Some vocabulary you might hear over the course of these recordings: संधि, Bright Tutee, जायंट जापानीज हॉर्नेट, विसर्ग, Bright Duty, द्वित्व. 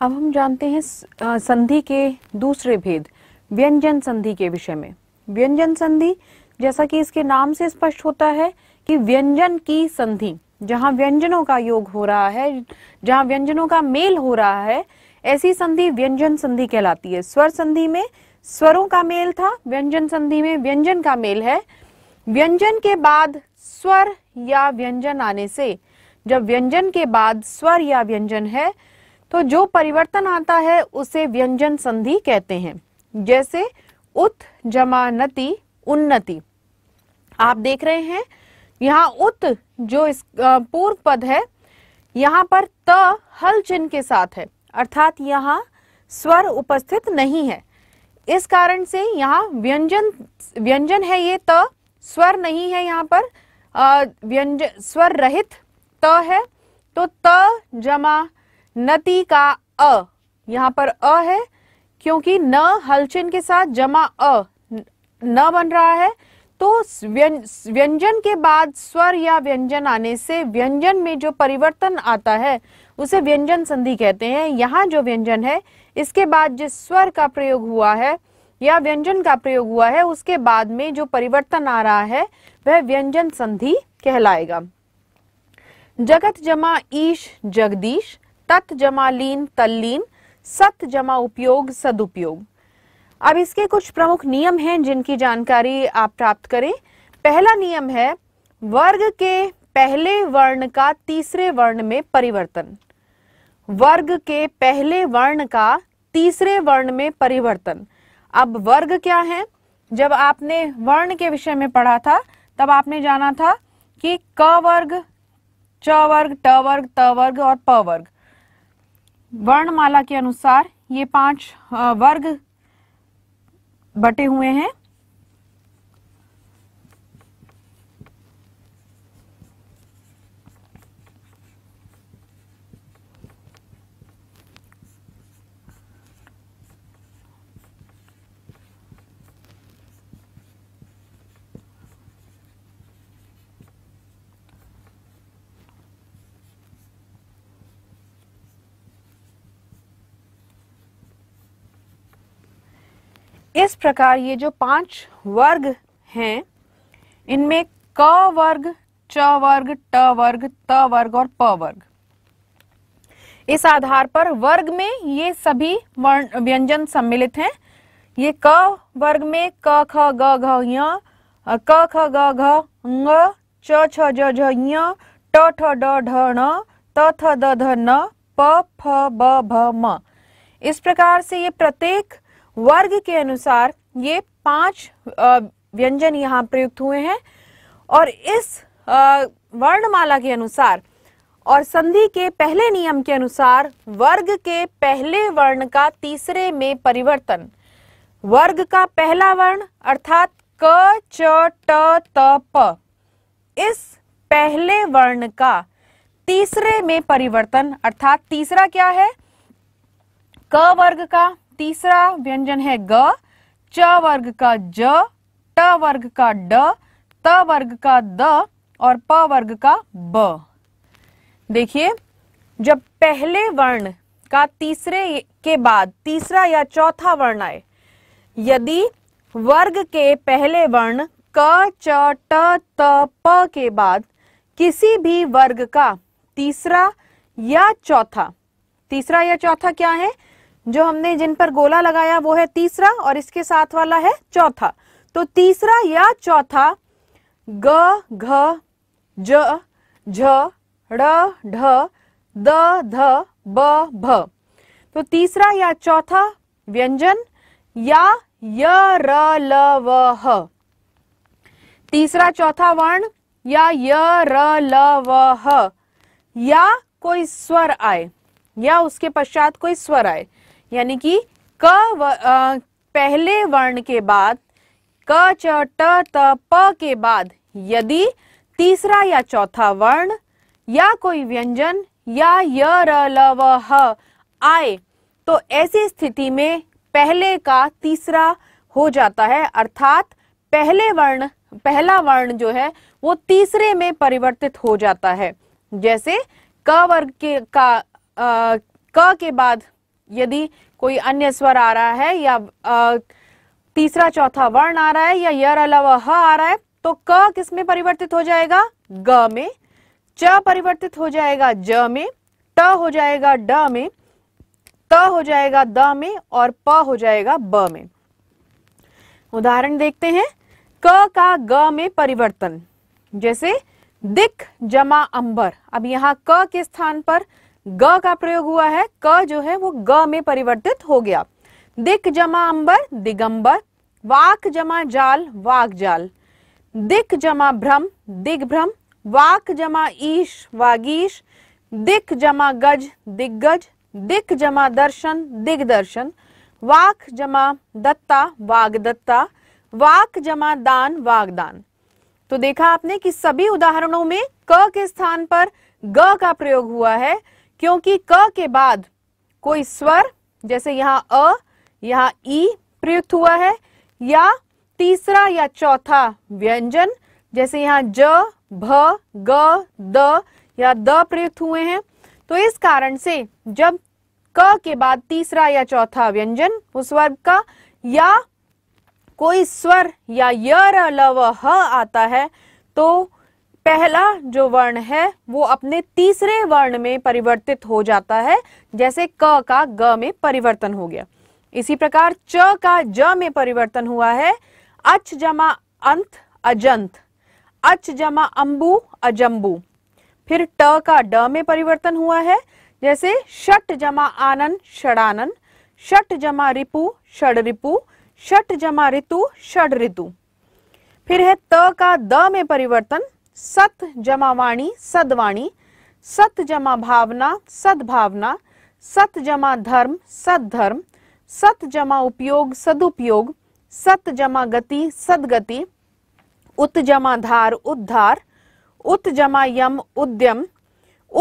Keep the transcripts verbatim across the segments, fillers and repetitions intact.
अब हम जानते हैं संधि के दूसरे भेद व्यंजन संधि के विषय में। व्यंजन संधि, जैसा कि इसके नाम से स्पष्ट होता है कि व्यंजन की संधि, जहां व्यंजनों का योग हो रहा है, जहां व्यंजनों का मेल हो रहा है, ऐसी संधि व्यंजन संधि कहलाती है। स्वर संधि में स्वरों का मेल था, व्यंजन संधि में व्यंजन का मेल है। व्यंजन के बाद स्वर या व्यंजन आने से, जब व्यंजन के बाद स्वर या व्यंजन है तो जो परिवर्तन आता है उसे व्यंजन संधि कहते हैं। जैसे उत जमा नति उन्नति। आप देख रहे हैं यहाँ उत जो इस पूर्व पद है, यहाँ पर त हल चिन्ह के साथ है, अर्थात यहाँ स्वर उपस्थित नहीं है। इस कारण से यहाँ व्यंजन व्यंजन है ये त, स्वर नहीं है यहाँ पर, व्यंजन स्वर रहित त है। तो त जमा नति का अ, यहाँ पर अ है क्योंकि न हलचिन के साथ जमा अ न बन रहा है। तो व्यंजन के बाद स्वर या व्यंजन आने से व्यंजन में जो परिवर्तन आता है उसे व्यंजन संधि कहते हैं। यहाँ जो व्यंजन है, इसके बाद जिस स्वर का प्रयोग हुआ है या व्यंजन का प्रयोग हुआ है, उसके बाद में जो परिवर्तन आ रहा है वह व्यंजन संधि कहलाएगा। जगत जमा ईश जगदीश, तत् जमा लीन तल्लीन, सत जमा उपयोग सदुपयोग। अब इसके कुछ प्रमुख नियम हैं जिनकी जानकारी आप प्राप्त करें। पहला नियम है वर्ग के पहले वर्ण का तीसरे वर्ण में परिवर्तन। वर्ग के पहले वर्ण का तीसरे वर्ण में परिवर्तन। अब वर्ग क्या है? जब आपने वर्ण के विषय में पढ़ा था तब आपने जाना था कि क वर्ग, च वर्ग, ट वर्ग, त वर्ग और प वर्ग। वर्णमाला के अनुसार ये पांच वर्ग बटे हुए हैं। इस प्रकार ये जो पांच वर्ग हैं, इनमें क वर्ग, च वर्ग, ट वर्ग, त वर्ग और प वर्ग। इस आधार पर वर्ग में ये सभी वर्ण व्यंजन सम्मिलित हैं। ये क वर्ग में क ख ग घ ञ, क ख ग घ ङ, च छ ज झ ञ, ट ठ ड ढ ण, त थ द ध न, प फ ब भ म। इस प्रकार से ये प्रत्येक वर्ग के अनुसार ये पांच व्यंजन यहाँ प्रयुक्त हुए हैं और इस वर्णमाला के अनुसार और संधि के पहले नियम के अनुसार वर्ग के पहले वर्ण का तीसरे में परिवर्तन। वर्ग का पहला वर्ण अर्थात क च ट त प, इस पहले वर्ण का तीसरे में परिवर्तन। अर्थात तीसरा क्या है? क वर्ग का तीसरा व्यंजन है ग, च वर्ग का ज, ट वर्ग का ड, त वर्ग का द और प वर्ग का ब। देखिए, जब पहले वर्ण का तीसरे के बाद तीसरा या चौथा वर्ण आए, यदि वर्ग के पहले वर्ण क च ट त प के बाद किसी भी वर्ग का तीसरा या चौथा, तीसरा या चौथा क्या है? जो हमने जिन पर गोला लगाया वो है तीसरा और इसके साथ वाला है चौथा। तो तीसरा या चौथा ग घ ज झ ड ढ द ध ब भ, तो तीसरा या चौथा व्यंजन या य र ल व ह, तीसरा चौथा वर्ण या य र ल व ह, या कोई स्वर आए या उसके पश्चात कोई स्वर आए, यानी कि क आ, पहले वर्ण के बाद क च ट त प के बाद यदि तीसरा या चौथा वर्ण या कोई व्यंजन या य र ल व ह आए तो ऐसी स्थिति में पहले का तीसरा हो जाता है। अर्थात पहले वर्ण पहला वर्ण जो है वो तीसरे में परिवर्तित हो जाता है। जैसे क वर्ग के का आ, क के बाद यदि कोई अन्य स्वर आ रहा है या तीसरा चौथा वर्ण आ रहा है या य अलावा ह आ रहा है तो क किस में परिवर्तित हो जाएगा, ग में। च परिवर्तित हो जाएगा ज में। ट हो जाएगा ड में। त हो जाएगा द में और प हो जाएगा ब में। उदाहरण देखते हैं क का ग में परिवर्तन, जैसे दिक जमा अंबर। अब यहाँ क के स्थान पर ग का प्रयोग हुआ है, क जो है वो ग में परिवर्तित हो गया। दिक जमा अंबर दिगंबर। वाक जमा जाल वाक जाल। दिक जमा भ्रम दिग्भ्रम। वाक जमा ईश वागीश। दिक जमा गज दिग्गज। दिक जमा दर्शन दिग्दर्शन। वाक जमा दत्ता वागदत्ता। वाक जमा दान वागदान। तो देखा आपने कि सभी उदाहरणों में क के स्थान पर ग का प्रयोग हुआ है, क्योंकि क के बाद कोई स्वर जैसे यहाँ अ यहाँ ई प्रयुक्त हुआ है, या तीसरा या चौथा व्यंजन जैसे यहाँ ज भ ग द या द प्रयुक्त हुए हैं। तो इस कारण से जब क के बाद तीसरा या चौथा व्यंजन उस वर्ग का या कोई स्वर या य र ल व ह आता है तो पहला जो वर्ण है वो अपने तीसरे वर्ण में परिवर्तित हो जाता है, जैसे क का ग में परिवर्तन हो गया। इसी प्रकार च का ज में परिवर्तन हुआ है। अच जमा अंत अजंत। अच जमा अंबू अजंबू। फिर ट का ड में परिवर्तन हुआ है, जैसे षट जमा आनन षडानन। षट जमा रिपु षड रिपु। षट जमा ऋतु षड ऋतु। फिर है त का द में परिवर्तन। सत जमा वाणी सदवाणी। सत जमा भावना सद्भावना। सत जमा धर्म सद्धर्म। सत जमा उपयोग सदुपयोग। सत जमा गति सदगति। उत जमा धार उद्धार। उत जमा यम उद्यम।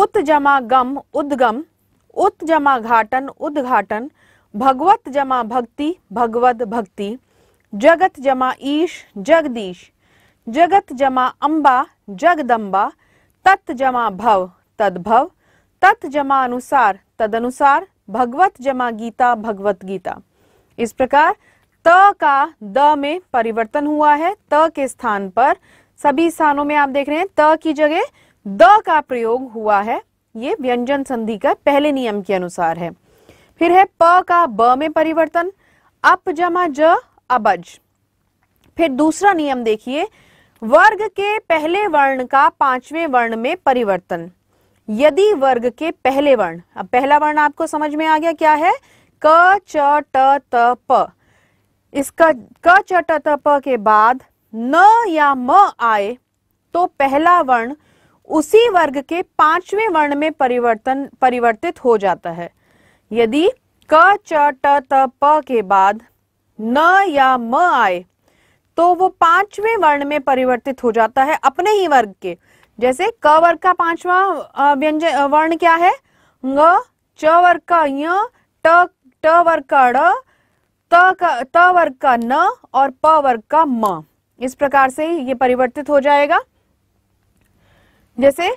उत जमा गम उद्गम। उत जमा घाटन उद्घाटन। भगवत जमा भक्ति भगवत भक्ति। जगत जमा ईश जगदीश। जगत जमा अम्बा जगदम्बा। तत् जमा भव तद्भव। तत् जमा अनुसार तदनुसार। भगवत जमा गीता भगवत गीता। इस प्रकार त का द में परिवर्तन हुआ है। त के स्थान पर सभी स्थानों में आप देख रहे हैं त की जगह द का प्रयोग हुआ है। ये व्यंजन संधि का पहले नियम के अनुसार है। फिर है प का ब में परिवर्तन। अप जमा ज अबज। फिर दूसरा नियम देखिए, वर्ग के पहले वर्ण का पांचवें वर्ण में परिवर्तन यदि वर्ग के पहले वर्ण। अब पहला वर्ण आपको समझ में आ गया क्या है, क च ट त प। इसका क च ट त प के बाद न या म आए तो पहला वर्ण उसी वर्ग के पांचवें वर्ण में परिवर्तन परिवर्तित हो जाता है। यदि क च ट त प के बाद न या म आए तो वो पांचवें वर्ण में परिवर्तित हो जाता है अपने ही वर्ग के। जैसे क वर्ग का पांचवा व्यंजन वर्ण क्या है, ङ। च वर्ग का य। ट ट वर्ग का ड़। त का त वर्ग का न और प वर्ग का म। इस प्रकार से ये परिवर्तित हो जाएगा। जैसे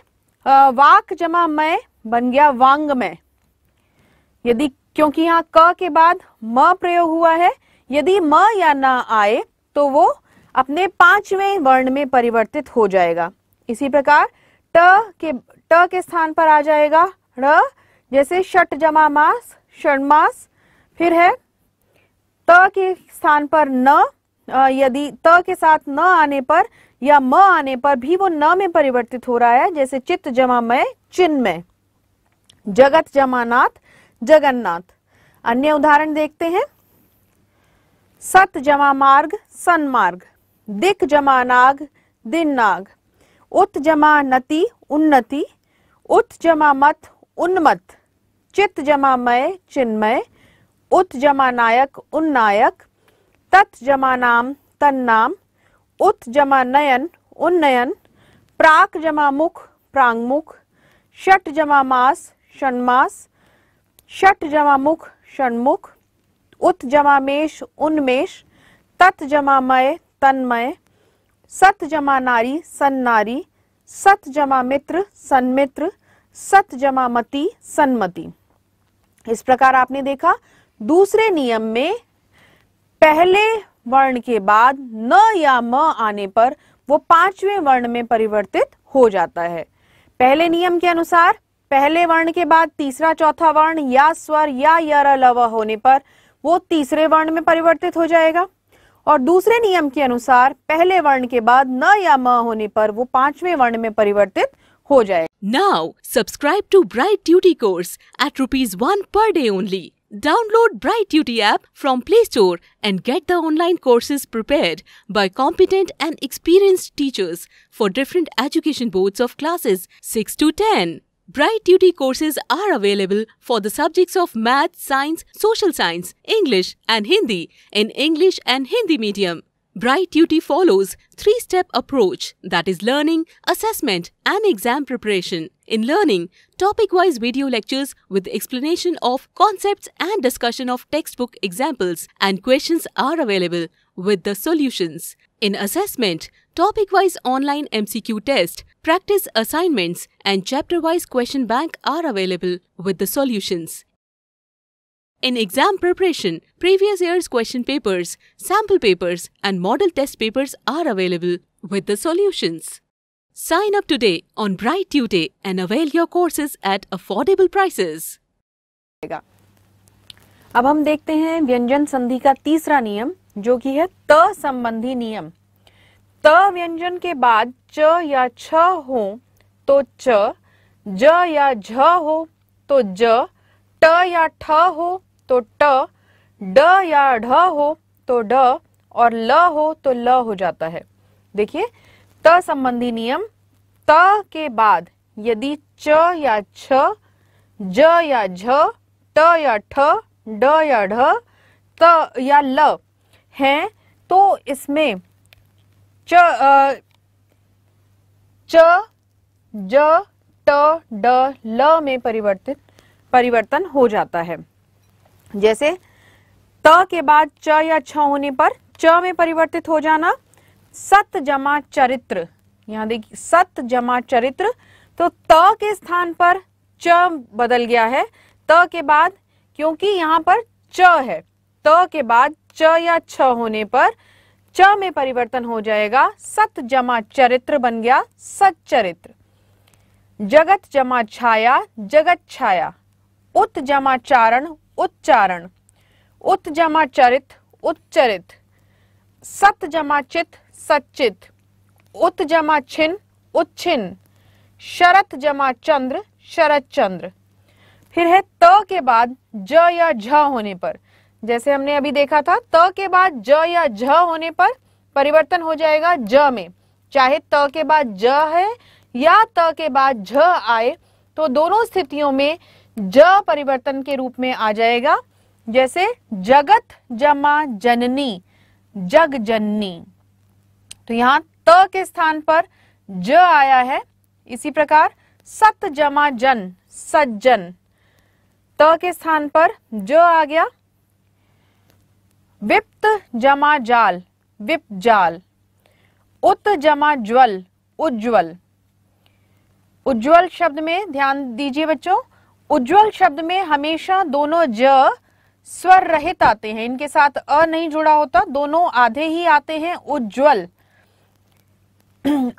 वाक जमा मय बन गया वांगमय। यदि क्योंकि यहाँ क के बाद म प्रयोग हुआ है, यदि म या न आए तो वो अपने पांचवें वर्ण में परिवर्तित हो जाएगा। इसी प्रकार ट के ट के स्थान पर आ जाएगा ण, जैसे षट जमा मास षणमास। फिर है त के स्थान पर न, यदि त के साथ न आने पर या म आने पर भी वो न में परिवर्तित हो रहा है, जैसे चित्त जमा मय चिन्मय। जगत जमा नाथ जगन्नाथ। अन्य उदाहरण देखते हैं, सत जमा मार्ग सन्मार्ग। दिक जमा नाग दिननाग। उत जमा नति उन्नति। उत जमा मत उन्मत। चित्त जमा मय चिन्मय। उत जमा नायक उन्नायक। तत् जमा नाम तन्नाम। उत जमा नयन उन्नयन। प्राक जमा मुख प्रांगमुख। षट जमा मास षणमास। षट जमा मुख षणमुख। उत जमा मेष उन्मेष। तत् जमा मय तन्मय। सत जमा नारी सन्नारी। सत जमा मित्र सन्मित्र। सत जमा मति सन्मति। इस प्रकार आपने देखा दूसरे नियम में पहले वर्ण के बाद न या म आने पर वो पांचवें वर्ण में परिवर्तित हो जाता है। पहले नियम के अनुसार पहले वर्ण के बाद तीसरा चौथा वर्ण या स्वर या य र ल व होने पर वो तीसरे वर्ण में परिवर्तित हो जाएगा, और दूसरे नियम के अनुसार पहले वर्ण के बाद न या म होने पर वो पांचवें वर्ण में परिवर्तित हो जाएगा। Now subscribe to Bright Duty course at rupees one per day only. Download Bright Duty app from Play Store and get the online courses prepared by competent and experienced teachers for different education boards of classes six to ten. Bright Duty courses are available for the subjects of math, science, social science, English and Hindi in English and Hindi medium. Bright Tutee follows three-step approach, that is learning, assessment and exam preparation. In learning, topic-wise video lectures with explanation of concepts and discussion of textbook examples and questions are available with the solutions. In assessment, topic-wise online M C Q test, practice assignments and chapter-wise question bank are available with the solutions. In exam preparation, previous year's question papers, sample papers and model test papers are available with the solutions. Sign up today on Bright Tutee and avail your courses at affordable prices. अब हम देखते हैं व्यंजन संधि का तीसरा नियम जो कि है त संबंधी नियम। त व्यंजन के बाद च या छ हो तो च, ज या झ हो तो ज, ट या ठ हो तो ट, ड या ढ हो तो ड और ल हो तो ल हो जाता है। देखिए त संबंधी नियम, त के बाद यदि च या छ, ज या झ, ट या ठ, ड या ढ, त या ल हैं तो इसमें च च ज ट ड ल में परिवर्तित परिवर्तन हो जाता है। जैसे त के बाद च या छ होने पर च में परिवर्तित हो जाना, सत जमा चरित्र, यहाँ देखिए सत जमा चरित्र, तो त के स्थान पर च बदल गया है। त के बाद, क्योंकि यहाँ पर च है, त के बाद च या छ होने पर च में परिवर्तन हो जाएगा, सत जमा चरित्र बन गया सच्चरित्र। जगत जमा छाया जगत छाया, उत जमा चारण उच्चारण, उत जमा चरित उच्चरित, सत जमा चित सच्चित, उत जमा छिन उच्छिन, शरत जमा चंद्र शरत चंद्र। फिर है त के बाद ज या झ होने पर, जैसे हमने अभी देखा था त के बाद ज या झ होने पर परिवर्तन हो जाएगा ज में, चाहे त के बाद ज है या त के बाद झ आए तो दोनों स्थितियों में ज परिवर्तन के रूप में आ जाएगा। जैसे जगत जमा जननी जग जननी, तो यहाँ त के स्थान पर ज आया है। इसी प्रकार सत जमा जन सज्जन, त के स्थान पर ज आ गया। विप्त जमा जाल विप्त जाल, उत जमा ज्वल उज्ज्वल, उज्ज्वल शब्द में ध्यान दीजिए बच्चों, उज्ज्वल शब्द में हमेशा दोनों ज स्वर रहित आते हैं, इनके साथ अ नहीं जुड़ा होता, दोनों आधे ही आते हैं उज्ज्वल।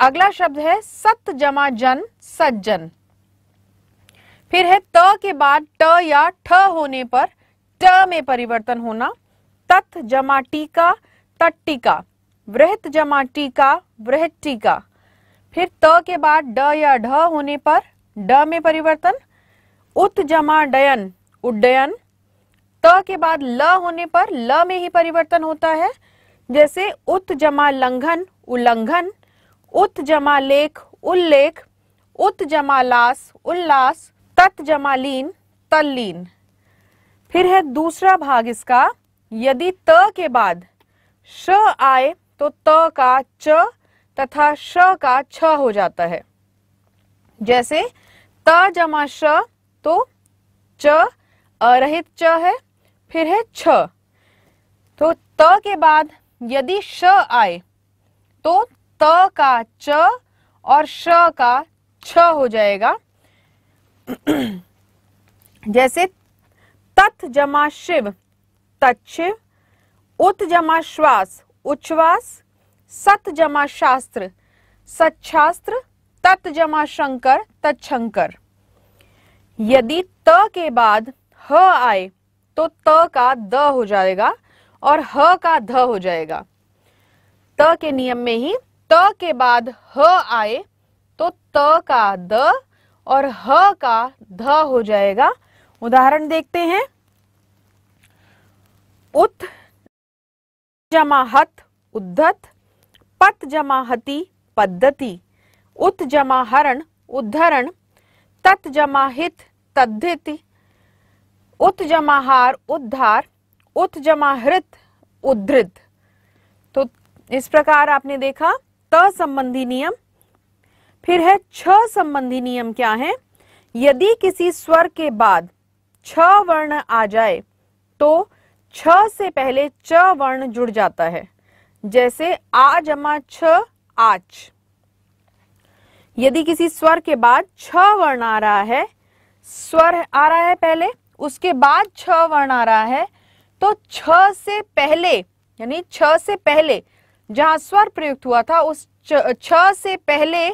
अगला शब्द है सत जमा जन सज्जन। फिर है त के बाद ट या ठ होने पर ट में परिवर्तन होना, तत जमा टीका तट टीका, वृहत जमा टीका वृहत टीका। फिर त के बाद ड या ढ होने पर ड में परिवर्तन, उत जमा डयन उड्डयन, त के बाद ल होने पर ल में ही परिवर्तन होता है। जैसे उत जमा लंघन उल्लंघन, उत जमा लेख उल्लेख, उत जमा लास उल्लास, तत जमा लीन तल्लीन। फिर है दूसरा भाग इसका, यदि त के बाद श आए तो त का च तथा श का छ हो जाता है। जैसे त जमा श तो च अरहित च है। फिर है छ, तो त के बाद यदि श आए तो त का च और श का छ हो जाएगा। जैसे तथ जमा शिव तच्छिव, उत जमा श्वास उच्छ्वास, सत जमा शास्त्र सच्छास्त्र, तत जमा शंकर तच्छंकर। यदि त के बाद ह आए तो त का द हो जाएगा और ह का ध हो जाएगा। त के नियम में ही त के बाद ह आए तो त का द और ह का ध हो जाएगा। उदाहरण देखते हैं। उत जमा हत उद्धत, पत जमा हति पद्धति, उत जमा हरण उद्धरण, तत जमा हित तद्धिति, उत जमा हार उद्धार, उत जमा हृत उद्धृत। तो इस प्रकार आपने देखा त संबंधी नियम। फिर है छ संबंधी नियम। क्या है? यदि किसी स्वर के बाद छ वर्ण आ जाए तो छ से पहले च वर्ण जुड़ जाता है, जैसे आ जमा छ आच। यदि किसी स्वर के बाद छ वर्ण आ रहा है, स्वर आ रहा है पहले, उसके बाद छ वर्ण आ रहा है, तो छ से पहले यानी छ से पहले जहां स्वर प्रयुक्त हुआ था उस छ से पहले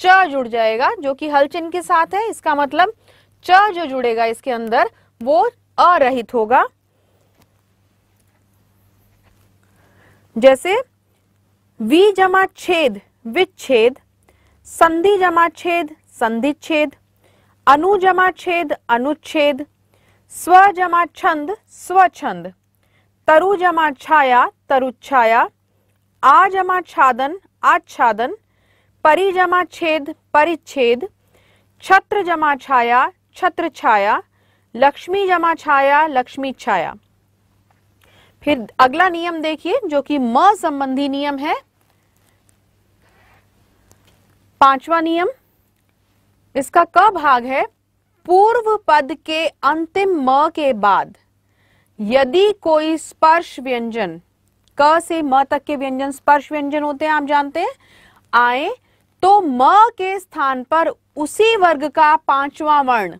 च जुड़ जाएगा, जो कि हल चिन्ह के साथ है। इसका मतलब च जो जुड़ेगा इसके अंदर वो अरहित होगा। जैसे वी जमा छेद विच्छेद, संधि जमा छेद संधिच्छेद, अनु जमा छेद अनुच्छेद, स्व जमा छंद स्वछंद, तरु जमा छाया तरुच्छाया, आ जमा छादन आच्छादन, परि जमा छेद परिच्छेद, छत्र जमा छाया छत्र छाया, लक्ष्मी जमा छाया लक्ष्मी छाया। फिर अगला नियम देखिए जो कि म संबंधी नियम है। पांचवा नियम, इसका क भाग है। पूर्व पद के अंतिम म के बाद यदि कोई स्पर्श व्यंजन, क से म तक के व्यंजन स्पर्श व्यंजन होते हैं आप जानते हैं, आए तो म के स्थान पर उसी वर्ग का पांचवा वर्ण,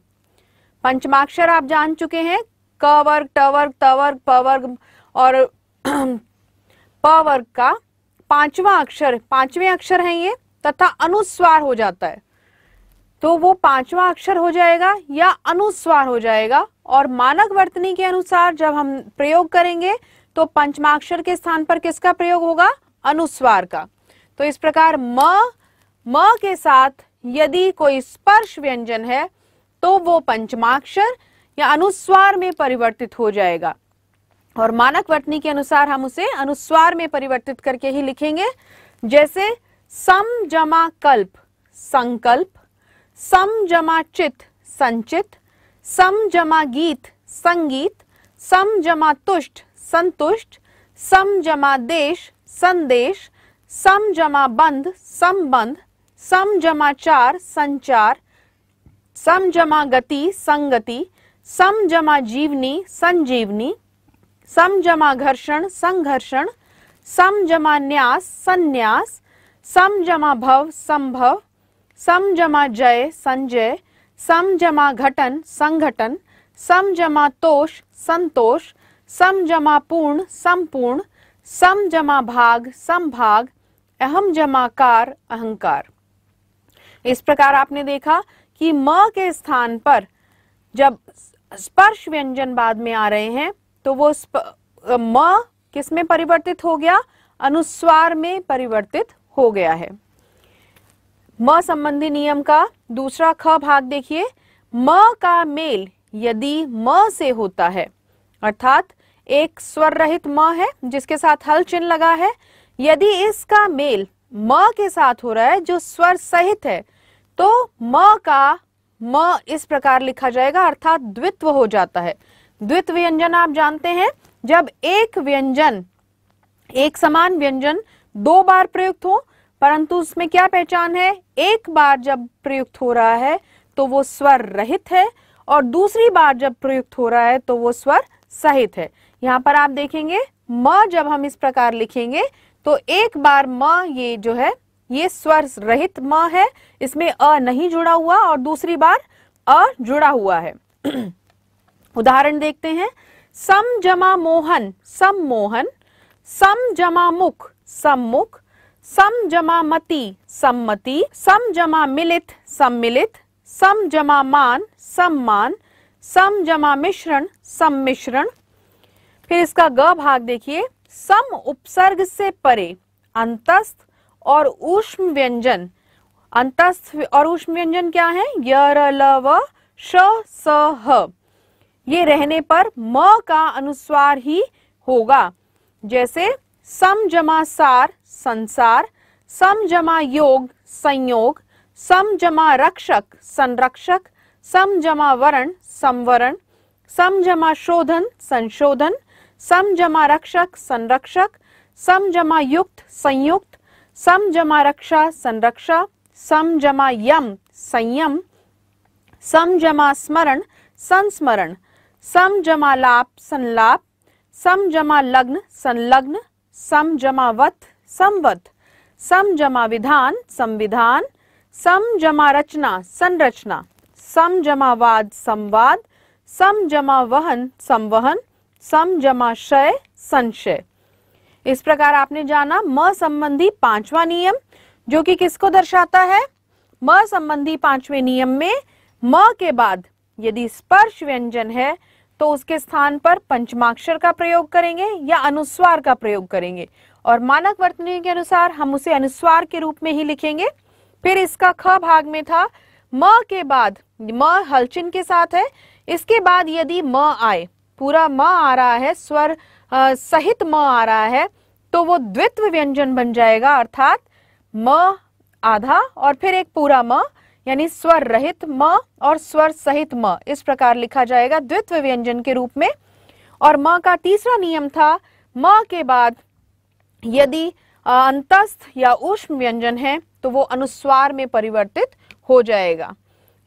पंचमाक्षर आप जान चुके हैं, क वर्ग ट वर्ग त वर्ग प वर्ग और प वर्ग का पांचवा अक्षर, पांचवें अक्षर है ये, तथा अनुस्वार हो जाता है तो वो पांचवा अक्षर हो जाएगा या अनुस्वार हो जाएगा। और मानक वर्तनी के अनुसार जब हम प्रयोग करेंगे तो पंचमाक्षर के स्थान पर किसका प्रयोग होगा? अनुस्वार का। तो इस प्रकार म म के साथ यदि कोई स्पर्श व्यंजन है तो वो पंचमाक्षर या अनुस्वार में परिवर्तित हो जाएगा और मानक वर्तनी के अनुसार हम उसे अनुस्वार में परिवर्तित करके ही लिखेंगे। जैसे सम जमा कल्प संकल्प, सम जमा चित संचित, सम जमा गीत संगीत, सम जमा तुष्ट संतुष्ट, सम जमा देश संदेश, सम जमा बंध संबंध, सम जमा चार संचार, सम जमा गति संगति, सम जमा जीवनी संजीवनी, सम जमा घर्षण संघर्षण, सम जमा न्यास संन्यास, सम जमा भव संभव, सम जमा जय संजय, सम जमा घटन संगठन, सम जमा तोष संतोष, सम जमा पूर्ण संपूर्ण, सम जमा भाग संभाग, अहम जमा कार अहंकार। इस प्रकार आपने देखा कि म के स्थान पर जब स्पर्श व्यंजन बाद में आ रहे हैं तो वो म किस में परिवर्तित हो गया? अनुस्वार में परिवर्तित हो गया है। म संबंधी नियम का दूसरा ख भाग देखिए। म का मेल यदि म से होता है, अर्थात एक स्वर रहित म है जिसके साथ हल चिन्ह लगा है, यदि इसका मेल म के साथ हो रहा है जो स्वर सहित है तो म का म इस प्रकार लिखा जाएगा, अर्थात द्वित्व हो जाता है। द्वित्व व्यंजन आप जानते हैं जब एक व्यंजन, एक समान व्यंजन दो बार प्रयुक्त हो, परंतु उसमें क्या पहचान है? एक बार जब प्रयुक्त हो रहा है तो वो स्वर रहित है और दूसरी बार जब प्रयुक्त हो रहा है तो वो स्वर सहित है। यहाँ पर आप देखेंगे म जब हम इस प्रकार लिखेंगे तो एक बार म ये जो है ये स्वर रहित म है, इसमें अ नहीं जुड़ा हुआ, और दूसरी बार अ जुड़ा हुआ है। उदाहरण देखते हैं। सम जमा मोहन सम्मोहन, सम जमा मुख सम्मुख, सम जमा मति सम्मति, सम जमा मिलित सम्मिलित, सम जमा मान सम्मान, सम जमा मिश्रण सम्मिश्रण। फिर इसका ग भाग देखिए। सम उपसर्ग से परे अंतस्थ और ऊष्म व्यंजन, अंतस्थ और ऊष्म व्यंजन क्या है? य, र, ल, व, श, स, ह। ये रहने पर म का अनुस्वार ही होगा, जैसे सम जमा सार संसार, सम जमा योग संयोग, सम जमा रक्षक संरक्षक, सम जमा वरण संवरण, सम जमा शोधन संशोधन, सम जमा रक्षक संरक्षक, सम जमा युक्त संयुक्त, सम जमा रक्षा संरक्षा, सम जमा यम संयम, सम जमा स्मरण संस्मरण, सम जमा लाप संलाप, सम जमा लग्न संलग्न, सम जमा वत संवत, सम जमा विधान संविधान, सम जमा रचना संरचना, सम जमा वाद संवाद, सम जमा वहन संवहन, सम जमा शय संशय। इस प्रकार आपने जाना म संबंधी पांचवा नियम, जो कि किसको दर्शाता है? म संबंधी पांचवें नियम में म के बाद यदि स्पर्श व्यंजन है तो उसके स्थान पर पंचमाक्षर का प्रयोग करेंगे या अनुस्वार का प्रयोग करेंगे, और मानक वर्तनी के अनुसार हम उसे अनुस्वार के रूप में ही लिखेंगे। फिर इसका ख भाग में था म के बाद, म हलचिन के साथ है, इसके बाद यदि म आए, पूरा म आ रहा है, स्वर आ, सहित म आ रहा है, तो वो द्वित्व व्यंजन बन जाएगा, अर्थात म आधा और फिर एक पूरा म, यानी स्वर रहित म और स्वर सहित म, इस प्रकार लिखा जाएगा द्वित्व व्यंजन के रूप में। और म का तीसरा नियम था, म के बाद यदि अंतस्थ या ऊष्म व्यंजन है तो वो अनुस्वार में परिवर्तित हो जाएगा।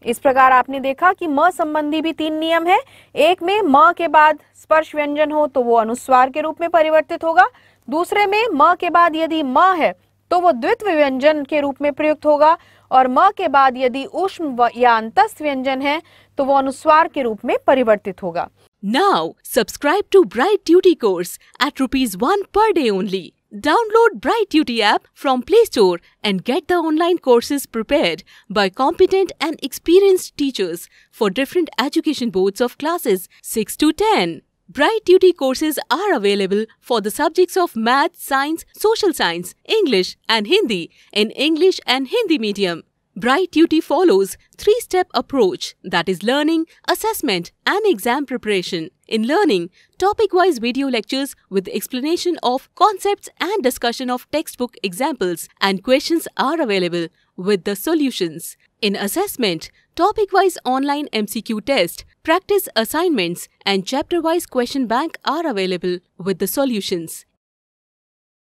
इस प्रकार आपने देखा कि म संबंधी भी तीन नियम है। एक में म के बाद स्पर्श व्यंजन हो तो वो अनुस्वार के रूप में परिवर्तित होगा, दूसरे में म के बाद यदि म है तो वो द्वित्व व्यंजन के रूप में प्रयुक्त होगा, और म के बाद यदि ऊष्म या अंतस्थ व्यंजन है तो वो अनुस्वार के रूप में परिवर्तित होगा। Now subscribe to Bright Tutee course at rupees one per day only. Download Bright Tutee app from Play Store and get the online courses prepared by competent and experienced teachers for different education boards of classes six to ten. Bright Tutee courses are available for the subjects of math, science, social science, English and Hindi in English and Hindi medium. Bright Tutee follows three-step approach, that is learning, assessment and exam preparation. In learning, topic-wise video lectures with explanation of concepts and discussion of textbook examples and questions are available with the solutions. In assessment, topic-wise online M C Q test, practice assignments and chapter-wise question bank are available with the solutions.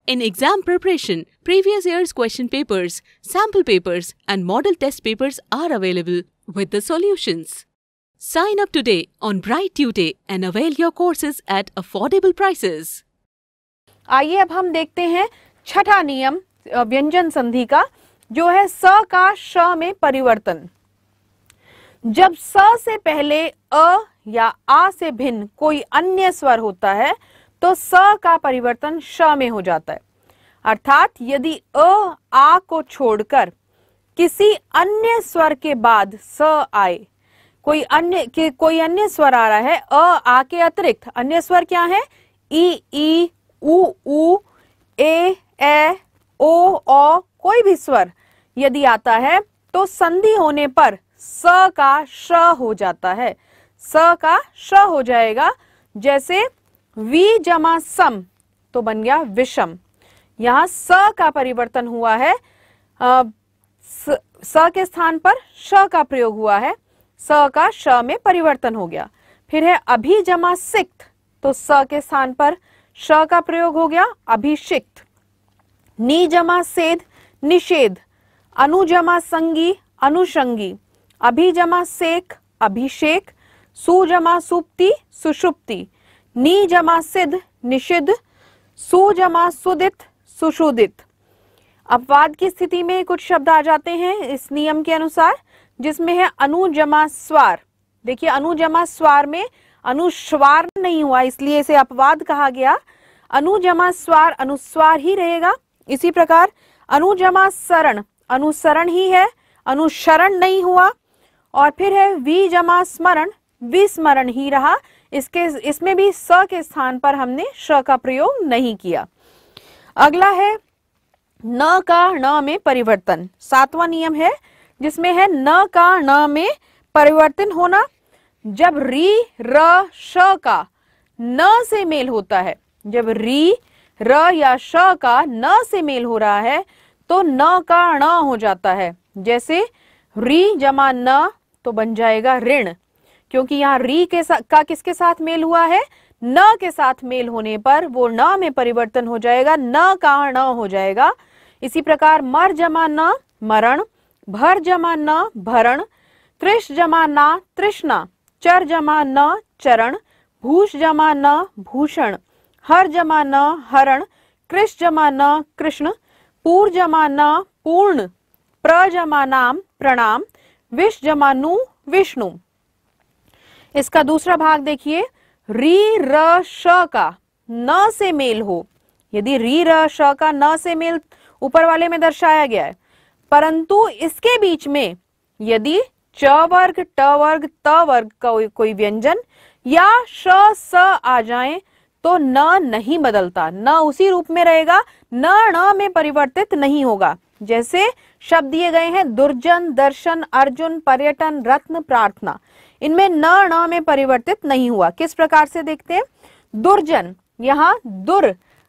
In exam preparation, previous year's question papers, sample papers and model test papers are available with the solutions. Sign up today on Bright Tutee and avail your courses at affordable prices. आइए अब हम देखते हैं छठा नियम व्यंजन संधि का, जो है स का श में परिवर्तन। जब स से पहले अ या आ से भिन्न कोई अन्य स्वर होता है तो स का परिवर्तन श में हो जाता है, अर्थात यदि अ आ को छोड़कर किसी अन्य स्वर के बाद स आए, कोई अन्य कि, कोई अन्य स्वर आ रहा है अ आ के अतिरिक्त, अन्य स्वर क्या है? ई, ई, उ, उ, ए, ए, ओ, ओ, कोई भी स्वर यदि आता है तो संधि होने पर स का श हो जाता है, स का श हो जाएगा, जैसे वी जमा सम तो बन गया विषम। यहाँ स का परिवर्तन हुआ है, आ, स, स के स्थान पर श का प्रयोग हुआ है, स का श में परिवर्तन हो गया। फिर है अभी जमा सिक्त तो स के स्थान पर श का प्रयोग हो गया, अभिषिक्त। नी जमा सेध निषेध, अनु जमा संगी अनुषंगी, अभी जमा सेक अभिषेक, सु जमा सुप्ति सुषुप्ति, नी जमा सिद्ध निषिद्ध, सु जमा सुदित सुशुदित। अपवाद की स्थिति में कुछ शब्द आ जाते हैं इस नियम के अनुसार, जिसमें है अनु जमा स्वार। देखिए अनु जमा स्वार में अनुस्वार नहीं हुआ, इसलिए इसे अपवाद कहा गया। अनु जमा स्वार अनुस्वार ही रहेगा। इसी प्रकार अनु जमा सरण अनुसरण ही है, अनुसरण नहीं हुआ। और फिर है वी जमा स्मरण विस्मरण ही रहा। इसके इसमें भी स के स्थान पर हमने श का प्रयोग नहीं किया। अगला है न का न में परिवर्तन। सातवां नियम है जिसमें है न का न में परिवर्तन होना जब री र श का न से मेल होता है। जब री र या श का न से मेल हो रहा है तो न का ण हो जाता है। जैसे री जमा न तो बन जाएगा ऋण, क्योंकि यहाँ री के का किसके साथ मेल हुआ है, न के साथ मेल होने पर वो न में परिवर्तन हो जाएगा, न का न हो जाएगा। इसी प्रकार मर जमा न मरण, भर जमा न भरण, तृष जमा ना तृष्णा, चर जमा न चरण, भूष जमा न भूषण, हर जमा न हरण, कृष जमा न कृष्ण, पूर जमा न पूर्ण, प्र जमा नाम प्रणाम, विष जमा नु विष्णु। इसका दूसरा भाग देखिए, री र श का न से मेल हो। यदि री र श का न से मेल ऊपर वाले में दर्शाया गया है, परंतु इसके बीच में यदि च वर्ग ट वर्ग त वर्ग का कोई व्यंजन या श स आ जाए तो न नहीं बदलता, न उसी रूप में रहेगा, न ण में परिवर्तित नहीं होगा। जैसे शब्द दिए गए हैं दुर्जन, दर्शन, अर्जुन, पर्यटन, रत्न, प्रार्थना। इनमें न ण में परिवर्तित नहीं हुआ। किस प्रकार से देखते हैं, दुर्जन, यहाँ दुर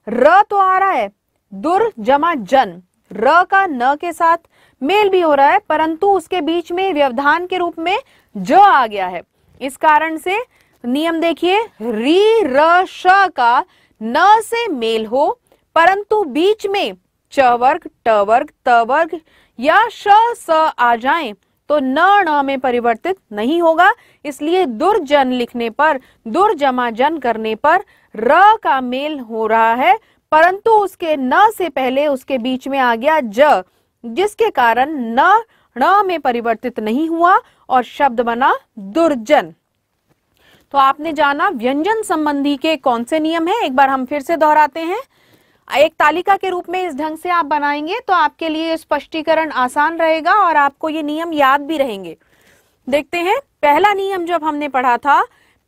र तो आ रहा है, दुर जमा जन, र का न के साथ मेल भी हो रहा है, परंतु उसके बीच में व्यवधान के रूप में ज आ गया है। इस कारण से नियम देखिए, री र श का न से मेल हो परंतु बीच में च वर्ग ट वर्ग त वर्ग या श स आ जाएं तो न ण में परिवर्तित नहीं होगा। इसलिए दुर्जन लिखने पर, दुर जमा जन करने पर र का मेल हो रहा है, परंतु उसके न से पहले उसके बीच में आ गया ज, जिसके कारण न ण में परिवर्तित नहीं हुआ और शब्द बना दुर्जन। तो आपने जाना व्यंजन संबंधी के कौन से नियम हैं। एक बार हम फिर से दोहराते हैं। एक तालिका के रूप में इस ढंग से आप बनाएंगे तो आपके लिए स्पष्टीकरण आसान रहेगा और आपको ये नियम याद भी रहेंगे। देखते हैं, पहला नियम जब हमने पढ़ा था,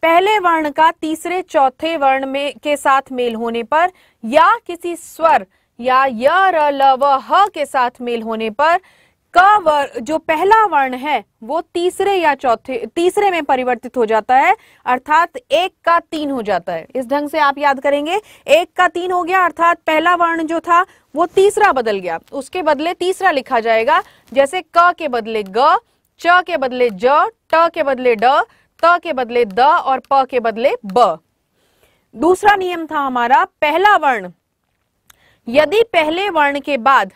पहले वर्ण का तीसरे चौथे वर्ण में के साथ मेल होने पर या किसी स्वर या य र ल व ह के साथ मेल होने पर का वर्ग जो पहला वर्ण है वो तीसरे या चौथे तीसरे में परिवर्तित हो जाता है, अर्थात एक का तीन हो जाता है। इस ढंग से आप याद करेंगे, एक का तीन हो गया अर्थात पहला वर्ण जो था वो तीसरा बदल गया, उसके बदले तीसरा लिखा जाएगा। जैसे क के बदले ग, च के बदले ज, ट के बदले ड, त के बदले द और प के बदले ब। दूसरा नियम था हमारा, पहला वर्ण यदि पहले वर्ण के बाद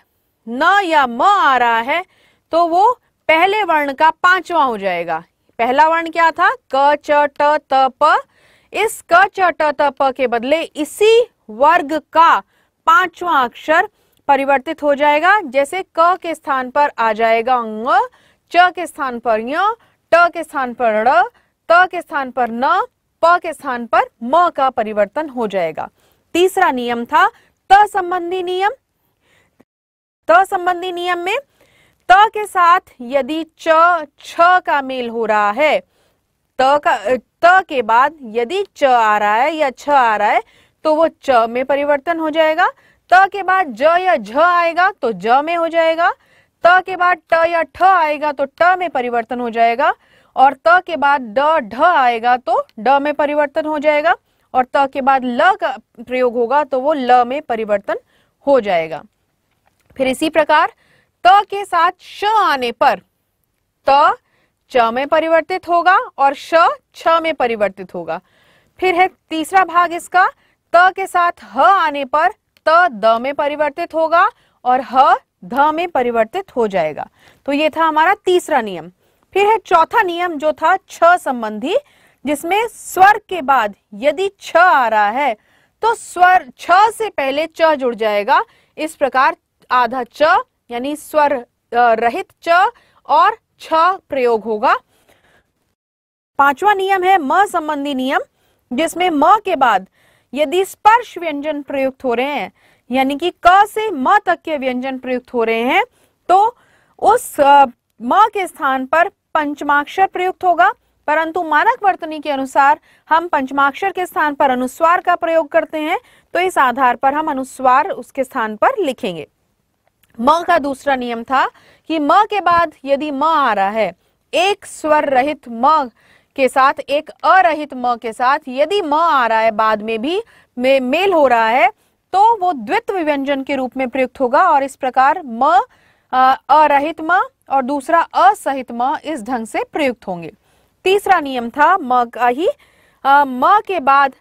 न या म आ रहा है तो वो पहले वर्ण का पांचवा हो जाएगा। पहला वर्ण क्या था, क च ट त प। इस क च ट त प के बदले इसी वर्ग का पांचवा अक्षर परिवर्तित हो जाएगा। जैसे क के स्थान पर आ जाएगा ङ, च के स्थान पर ञ, ट के स्थान पर ड़, त के स्थान पर न, प के स्थान पर म का परिवर्तन हो जाएगा। तीसरा नियम था त संबंधी नियम। त संबंधी नियम में त के साथ यदि च छ का मेल हो रहा है, त का त के बाद यदि च आ रहा है या छ आ रहा है तो वो च में परिवर्तन हो जाएगा। त के बाद ज या झ आएगा तो ज में हो जाएगा। त के बाद ट या ठ आएगा तो ट में परिवर्तन हो जाएगा। और त के बाद ड ढ आएगा तो ड में परिवर्तन हो जाएगा। और त के बाद ल का प्रयोग होगा तो वो ल में परिवर्तन हो जाएगा। फिर इसी प्रकार त के साथ श आने पर त च में परिवर्तित होगा और श छ में परिवर्तित होगा। फिर है तीसरा भाग इसका, त के साथ ह आने पर त द में परिवर्तित होगा और ह ध में परिवर्तित हो जाएगा। तो ये था हमारा तीसरा नियम। फिर है चौथा नियम जो था छ संबंधी, जिसमें स्वर के बाद यदि छ आ रहा है तो स्वर छ से पहले च जुड़ जाएगा। इस प्रकार आधा च यानी स्वर रहित च और छ प्रयोग होगा। पांचवा नियम है म संबंधी नियम, जिसमें म के बाद यदि स्पर्श व्यंजन प्रयुक्त हो रहे हैं, यानी कि क से म तक के व्यंजन प्रयुक्त हो रहे हैं, तो उस म के स्थान पर पंचमाक्षर प्रयुक्त होगा। परंतु मानक वर्तनी के अनुसार हम पंचमाक्षर के स्थान पर अनुस्वार का प्रयोग करते हैं, तो इस आधार पर हम अनुस्वार उसके स्थान पर लिखेंगे। म का दूसरा नियम था कि म के बाद यदि म आ रहा है, एक स्वर रहित म के साथ, एक अरहित म के साथ यदि म आ रहा है, बाद में भी मे, मेल हो रहा है, तो वो द्वित्व व्यंजन के रूप में प्रयुक्त होगा। और इस प्रकार म अरहित म और दूसरा असहित म इस ढंग से प्रयुक्त होंगे। तीसरा नियम था म का ही, म के बाद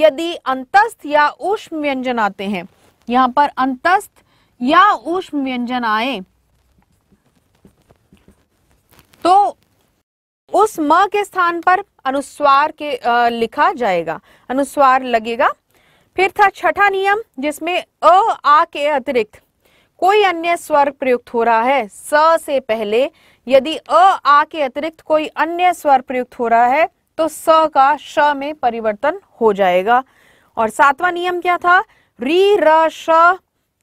यदि अंतस्थ या ऊष्म व्यंजन आते हैं, यहाँ पर अंतस्थ या ऊष्म व्यंजन आए तो उस म के स्थान पर अनुस्वार के आ, लिखा जाएगा, अनुस्वार लगेगा। फिर था छठा नियम, जिसमें अ आ के अतिरिक्त कोई अन्य स्वर प्रयुक्त हो रहा है, स से पहले यदि अ आ के अतिरिक्त कोई अन्य स्वर प्रयुक्त हो रहा है तो स का श में परिवर्तन हो जाएगा। और सातवां नियम क्या था, री र श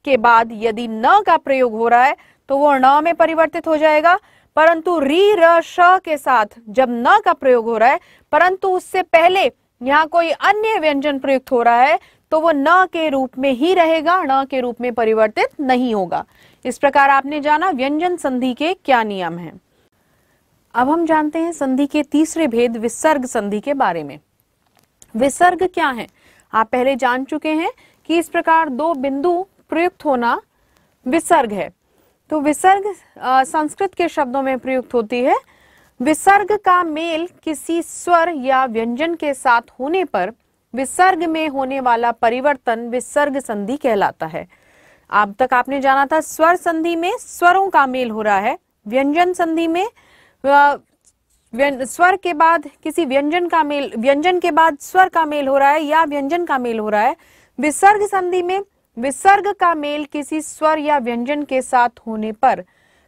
के बाद यदि न का प्रयोग हो रहा है तो वो न में परिवर्तित हो जाएगा। परंतु री र श के साथ जब न का प्रयोग हो रहा है, परंतु उससे पहले यहाँ कोई अन्य व्यंजन प्रयुक्त हो रहा है, तो वो न के रूप में ही रहेगा, न के रूप में परिवर्तित नहीं होगा। इस प्रकार आपने जाना व्यंजन संधि के क्या नियम हैं। अब हम जानते हैं संधि के तीसरे भेद विसर्ग संधि के बारे में। विसर्ग क्या है आप पहले जान चुके हैं कि इस प्रकार दो बिंदु प्रयुक्त होना विसर्ग है। तो विसर्ग आ, संस्कृत के शब्दों में प्रयुक्त होती है। विसर्ग का मेल किसी स्वर या व्यंजन के साथ होने पर विसर्ग में होने वाला परिवर्तन विसर्ग संधि कहलाता है। अब तक आपने जाना था स्वर संधि में स्वरों का मेल हो रहा है, व्यंजन संधि में आ, स्वर के बाद किसी व्यंजन का मेल, व्यंजन के बाद स्वर का मेल हो रहा है या व्यंजन का मेल हो रहा है। विसर्ग संधि में विसर्ग का मेल किसी स्वर या व्यंजन के साथ होने पर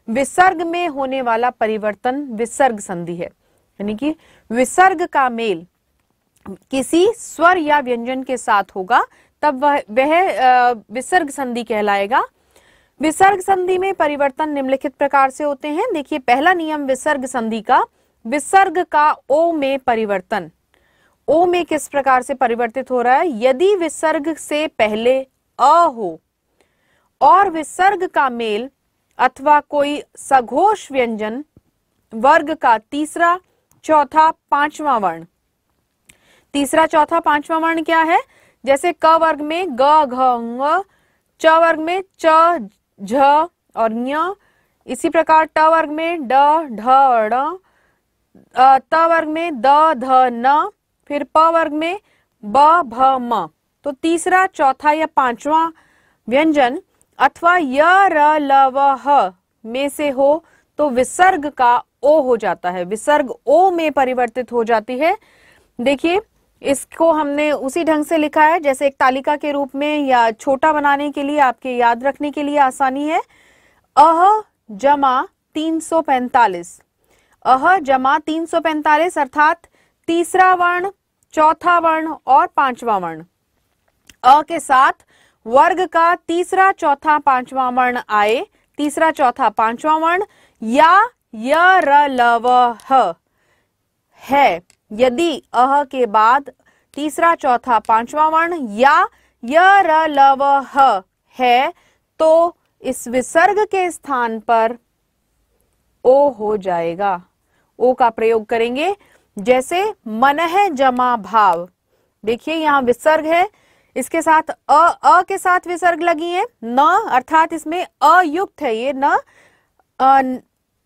विसर्ग में होने वाला परिवर्तन विसर्ग संधि है, यानी कि विसर्ग का मेल किसी स्वर या व्यंजन के साथ होगा तब वह वह विसर्ग संधि कहलाएगा। विसर्ग संधि में परिवर्तन निम्नलिखित प्रकार से होते हैं। देखिए पहला नियम विसर्ग संधि का, विसर्ग का ओ में परिवर्तन। ओ में किस प्रकार से परिवर्तित हो रहा है, यदि विसर्ग से पहले अ हो और विसर्ग का मेल अथवा कोई सघोष व्यंजन वर्ग का तीसरा चौथा पांचवा वर्ण। तीसरा चौथा पांचवा वर्ण क्या है, जैसे क वर्ग में ग घ, च वर्ग में च झ और ञ, इसी प्रकार ट वर्ग में ड ढ और ण, त वर्ग में द ध न, फिर प वर्ग में ब भ म। तो तीसरा चौथा या पांचवा व्यंजन अथवा य र ल व ह में से हो तो विसर्ग का ओ हो जाता है, विसर्ग ओ में परिवर्तित हो जाती है। देखिए इसको हमने उसी ढंग से लिखा है जैसे एक तालिका के रूप में या छोटा बनाने के लिए आपके याद रखने के लिए आसानी है। अह जमा तीन सौ पैंतालीस, अह जमा तीन सौ पैंतालीस, अर्थात तीसरा वर्ण चौथा वर्ण और पांचवा वर्ण, अ के साथ वर्ग का तीसरा चौथा पांचवा वर्ण आए, तीसरा चौथा पांचवा वर्ण या य र ल व ह है, यदि अह के बाद तीसरा चौथा पांचवा वर्ण या य र ल व ह है तो इस विसर्ग के स्थान पर ओ हो जाएगा, ओ का प्रयोग करेंगे। जैसे मनः जमा भाव, देखिए यहाँ विसर्ग है, इसके साथ अ अ के साथ विसर्ग लगी है, न अर्थात इसमें अयुक्त है ये न,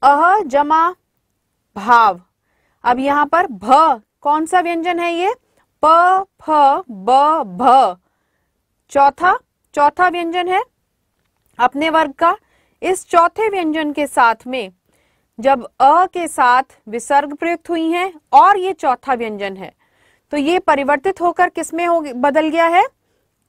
अह जमा भाव। अब यहाँ पर भ कौन सा व्यंजन है, ये प फ ब भ चौथा चौथा व्यंजन है अपने वर्ग का। इस चौथे व्यंजन के साथ में जब अ के साथ विसर्ग प्रयुक्त हुई है और ये चौथा व्यंजन है तो ये परिवर्तित होकर किसमें हो बदल गया है,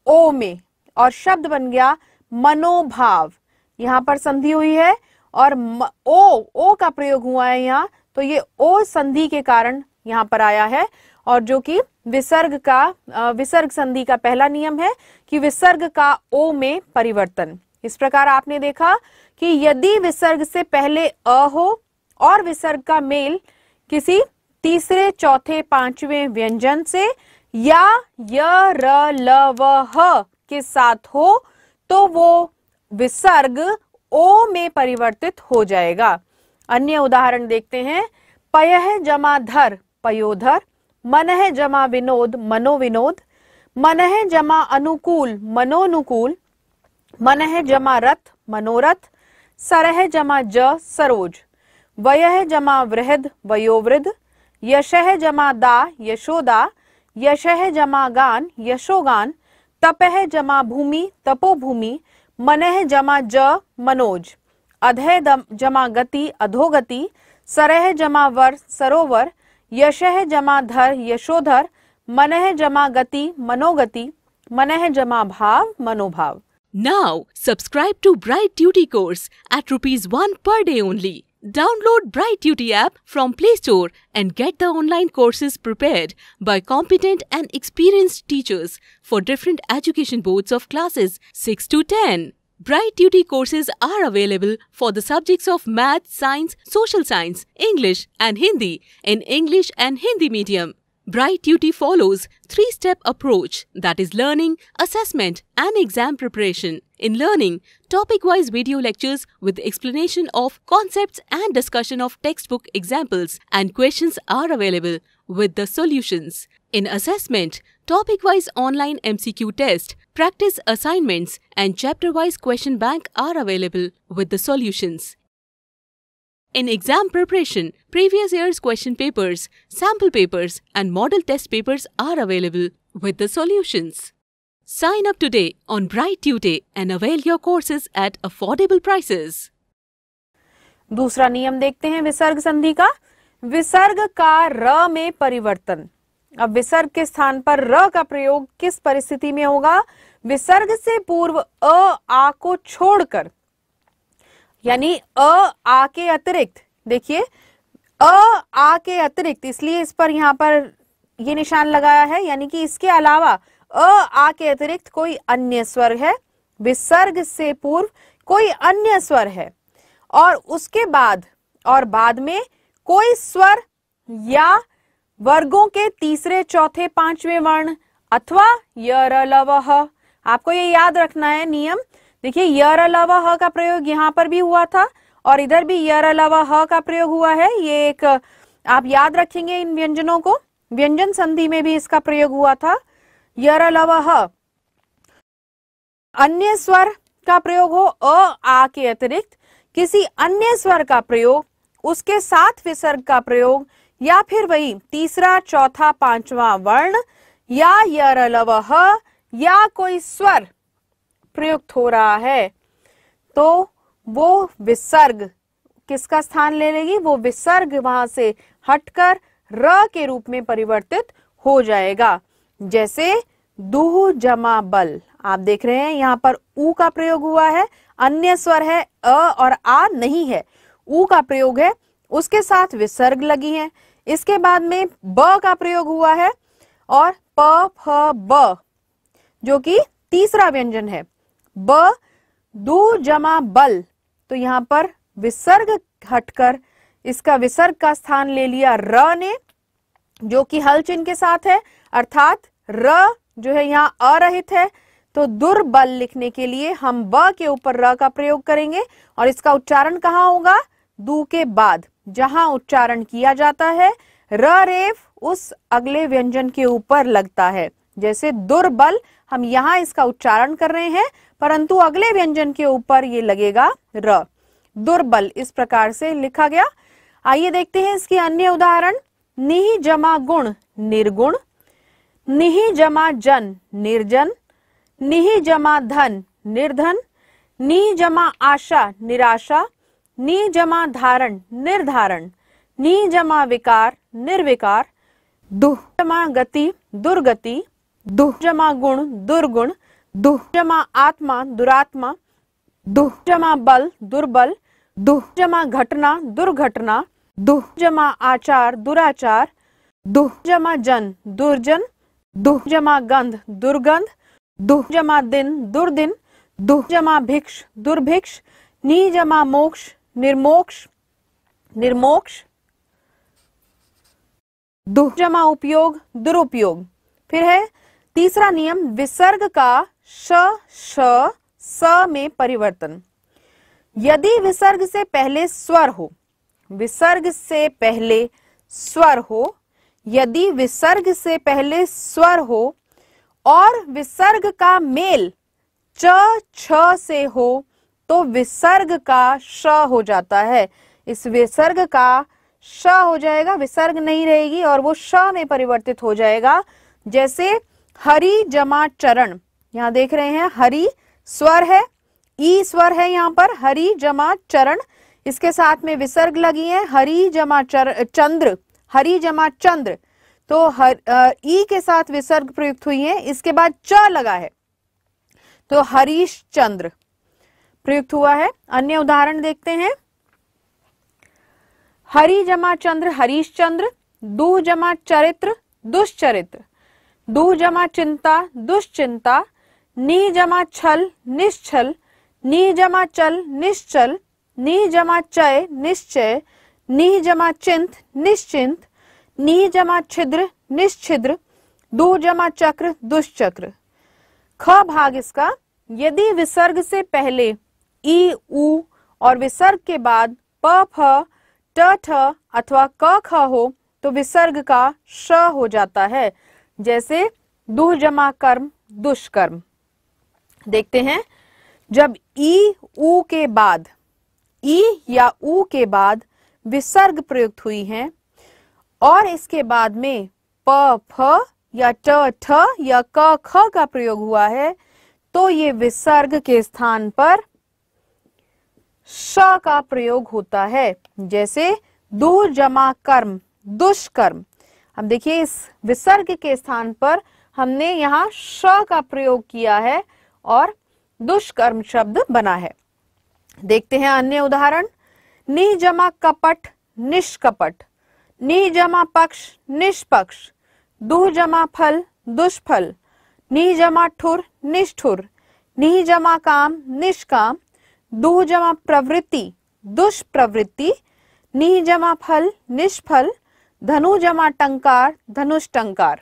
ओ में, और शब्द बन गया मनोभाव। यहाँ पर संधि हुई है और म, ओ ओ का प्रयोग हुआ है यहाँ, तो ये ओ संधि के कारण यहाँ पर आया है, और जो कि विसर्ग का विसर्ग संधि का पहला नियम है कि विसर्ग का ओ में परिवर्तन। इस प्रकार आपने देखा कि यदि विसर्ग से पहले अ हो और विसर्ग का मेल किसी तीसरे चौथे पांचवें व्यंजन से या य, र, ल, व, ह के साथ हो तो वो विसर्ग ओ में परिवर्तित हो जाएगा। अन्य उदाहरण देखते हैं। पयः जमा धर पयोधर, मनः जमा विनोद मनोविनोद, मनः जमा अनुकूल मनोनुकूल, मनः जमा रथ मनोरथ, सरह जमा ज सरोज, वयः जमा वृहद वयोवृद, यशः जमा दा यशोदा, यशः जमा गान यशोगान, तपः जमा भूमि तपोभूमि, मनः जमा ज मनोज, अधय जमा गति अधोगति, सरह जमा वर सरोवर, यशः जमा धर यशोधर, मनः जमा गति मनोगति, मनः जमा भाव मनोभाव। Now subscribe to Bright Duty course at rupees one per day only. Download Bright Duty app from Play Store and get the online courses prepared by competent and experienced teachers for different education boards of classes six to ten. Bright Duty courses are available for the subjects of math, science, social science, English and Hindi in English and Hindi medium. Bright Duty follows three-step approach, that is learning, assessment and exam preparation. In learning, topic-wise video lectures with explanation of concepts and discussion of textbook examples and questions are available with the solutions. In assessment, topic-wise online M C Q test, practice assignments and chapter-wise question bank are available with the solutions. In exam preparation, previous year's question papers, sample papers and model test papers are available with the solutions. Sign up today on Bright Tutee and avail your courses at affordable prices. दूसरा नियम देखते हैं विसर्ग संधि का, विसर्ग का र में परिवर्तन। अब विसर्ग के स्थान पर र का प्रयोग किस परिस्थिति में होगा? विसर्ग से पूर्व अ आ को छोड़कर, यानी अ आ के अतिरिक्त। देखिए अ आ के अतिरिक्त, इसलिए इस पर यहाँ पर ये निशान लगाया है, यानी कि इसके अलावा अ आ के अतिरिक्त कोई अन्य स्वर है, विसर्ग से पूर्व कोई अन्य स्वर है, और उसके बाद और बाद में कोई स्वर या वर्गों के तीसरे चौथे पांचवें वर्ण अथवा य र ल व ह। आपको ये याद रखना है नियम। देखिए य र ल व ह का प्रयोग यहाँ पर भी हुआ था और इधर भी य र ल व ह का प्रयोग हुआ है। ये एक आप याद रखेंगे इन व्यंजनों को, व्यंजन संधि में भी इसका प्रयोग हुआ था य र ल व ह। अन्य स्वर का प्रयोग हो अ आ के अतिरिक्त, किसी अन्य स्वर का प्रयोग, उसके साथ विसर्ग का प्रयोग, या फिर वही तीसरा चौथा पांचवा वर्ण या य र ल व ह या कोई स्वर प्रयुक्त हो रहा है तो वो विसर्ग किसका स्थान ले लेगी? वो विसर्ग वहां से हटकर र के रूप में परिवर्तित हो जाएगा। जैसे दुह जमा बल, आप देख रहे हैं यहाँ पर ऊ का प्रयोग हुआ है, अन्य स्वर है अ और आ नहीं है, ऊ का प्रयोग है, उसके साथ विसर्ग लगी है। इसके बाद में ब का प्रयोग हुआ है और प फ ब जो कि तीसरा व्यंजन है, ब दू जमा बल, तो यहाँ पर विसर्ग हटकर इसका विसर्ग का स्थान ले लिया र ने, जो कि हल चिन्ह के साथ है, अर्थात र जो है यहाँ अरहित है। तो दुर्बल लिखने के लिए हम ब के ऊपर र का प्रयोग करेंगे और इसका उच्चारण कहाँ होगा? दू के बाद, जहां उच्चारण किया जाता है र रेफ उस अगले व्यंजन के ऊपर लगता है। जैसे दुर्बल, हम यहां इसका उच्चारण कर रहे हैं परंतु अगले व्यंजन के ऊपर ये लगेगा र, दुर्बल। इस प्रकार से लिखा गया। आइए देखते हैं इसके अन्य उदाहरण। निहि जमा गुण निर्गुण, निहि जमा जन निर्जन, निहि जमा धन निर्धन, निहि जमा आशा निराशा, नि जमा धारण निर्धारण, नि जमा विकार निर्विकार, दुह जमा गति दुर्गति, दुह जमा गुण दुर्गुण, दुह जमा आत्मा दुरात्मा, दुह जमा बल दुर्बल, दुह जमा घटना दुर्घटना, दुह जमा आचार दुराचार, दुह जमा जन दुर्जन, दुह जमा गंध दुर्गंध, दुह जमा दिन दुर्दिन, दुह जमा भिक्ष दुर्भिक्ष, नी जमा मोक्ष निर्मोक्ष निर्मोक्ष, दुह जमा उपयोग दुरुपयोग। फिर है तीसरा नियम, विसर्ग का श श स में परिवर्तन। यदि विसर्ग से पहले स्वर हो, विसर्ग से पहले स्वर हो, यदि विसर्ग से पहले स्वर हो और विसर्ग का मेल च छ से हो तो विसर्ग का श हो जाता है। इस विसर्ग का श हो जाएगा, विसर्ग नहीं रहेगी और वो श में परिवर्तित हो जाएगा। जैसे हरि जमा चरण, यहाँ देख रहे हैं हरि स्वर है, ई स्वर है यहाँ पर, हरि जमा चरण, इसके साथ में विसर्ग लगी है, हरि जमा चंद्र, हरि जमा चंद्र, तो हर ई के साथ विसर्ग प्रयुक्त हुई है, इसके बाद च लगा है तो हरीश चंद्र प्रयुक्त हुआ है। अन्य उदाहरण देखते हैं, हरि जमा चंद्र हरीश चंद्र, दुह जमा चरित्र दुष्चरित्र, दुह जमा चिंता दुष्चिंता, नी जमा छल निश्चल, नी जमा चल निश्चल, नी जमा चय निश्चय, नी जमा चिंत निश्चिंत, नी जमा छिद्र निश्छिद्र, दुह जमा चक्र दुष्चक्र। ख भाग इसका, यदि विसर्ग से पहले ई ऊ और विसर्ग के बाद प फ ट ठ अथवा क ख हो तो विसर्ग का श हो जाता है। जैसे दुह जमा कर्म दुष्कर्म। देखते हैं, जब ई ऊ के बाद, ई या ऊ के बाद विसर्ग प्रयुक्त हुई है और इसके बाद में प फ या ट ठ या क ख का प्रयोग हुआ है तो ये विसर्ग के स्थान पर श का प्रयोग होता है। जैसे दुह जमा कर्म दुष्कर्म। अब देखिए, इस विसर्ग के स्थान पर हमने यहाँ श का प्रयोग किया है और दुष्कर्म शब्द बना है। देखते हैं अन्य उदाहरण, नि जमा कपट निष्कपट, नि जमा पक्ष निष्पक्ष, दुह जमा फल दुष्फल, नि जमा ठुर निष्ठुर, नि जमा काम निष्काम, दुह जमा प्रवृत्ति दुष्प्रवृत्ति, नि जमा फल निष्फल, धनु जमा टंकार धनुष टंकार।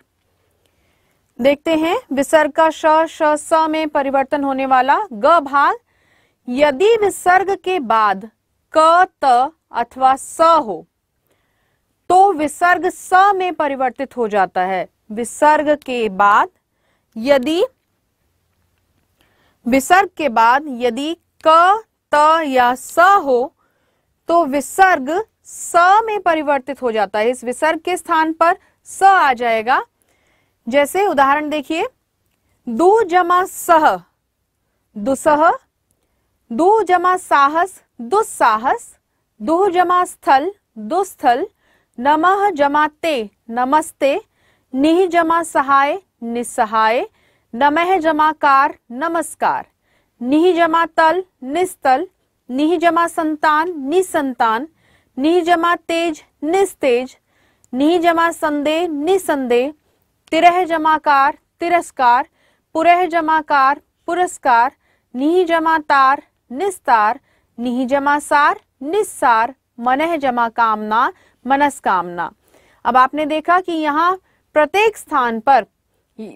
देखते हैं विसर्ग का श श स में परिवर्तन होने वाला। ग भाग, यदि विसर्ग के बाद क त अथवा स हो तो विसर्ग स में परिवर्तित हो जाता है। विसर्ग के बाद यदि, विसर्ग के बाद यदि क त या स हो तो विसर्ग स में परिवर्तित हो जाता है। इस विसर्ग के स्थान पर स आ जाएगा। जैसे उदाहरण देखिए, दु जमा सह दुसह, दु जमा साहस दुस्साहस, दु जमा स्थल दुस्थल, नमः जमा ते नमस्ते, निह जमा सहाय निस्सहाय, नमः जमा कार नमस्कार, निह जमा तल निस्तल, निह जमा संतान निसंतान, नि जमा तेज निस्तेज, नि जमा संदेह निसंदेह, तिरह जमाकार तिरस्कार, पुरह जमाकार पुरस्कार, नि जमा तार निस्तार, नि जमा सार निस्सार, मनह जमा कामना मनस्कामना। अब आपने देखा कि यहाँ प्रत्येक स्थान पर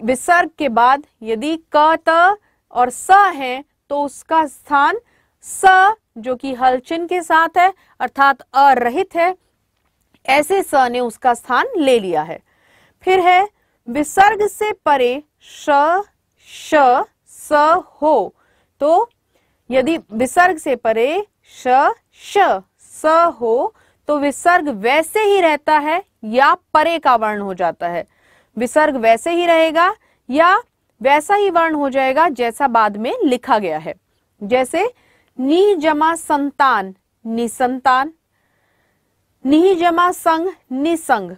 विसर्ग के बाद यदि क त और स है तो उसका स्थान स जो कि हलचिन्ह के साथ है अर्थात अरहित है, ऐसे स ने उसका स्थान ले लिया है। फिर है विसर्ग से परे श श स हो तो यदि विसर्ग से परे श श स हो तो विसर्ग वैसे ही रहता है या परे का वर्ण हो जाता है। विसर्ग वैसे ही रहेगा या वैसा ही वर्ण हो जाएगा जैसा बाद में लिखा गया है। जैसे नि जमा संतान निसंतान, नि जमा संग निसंग,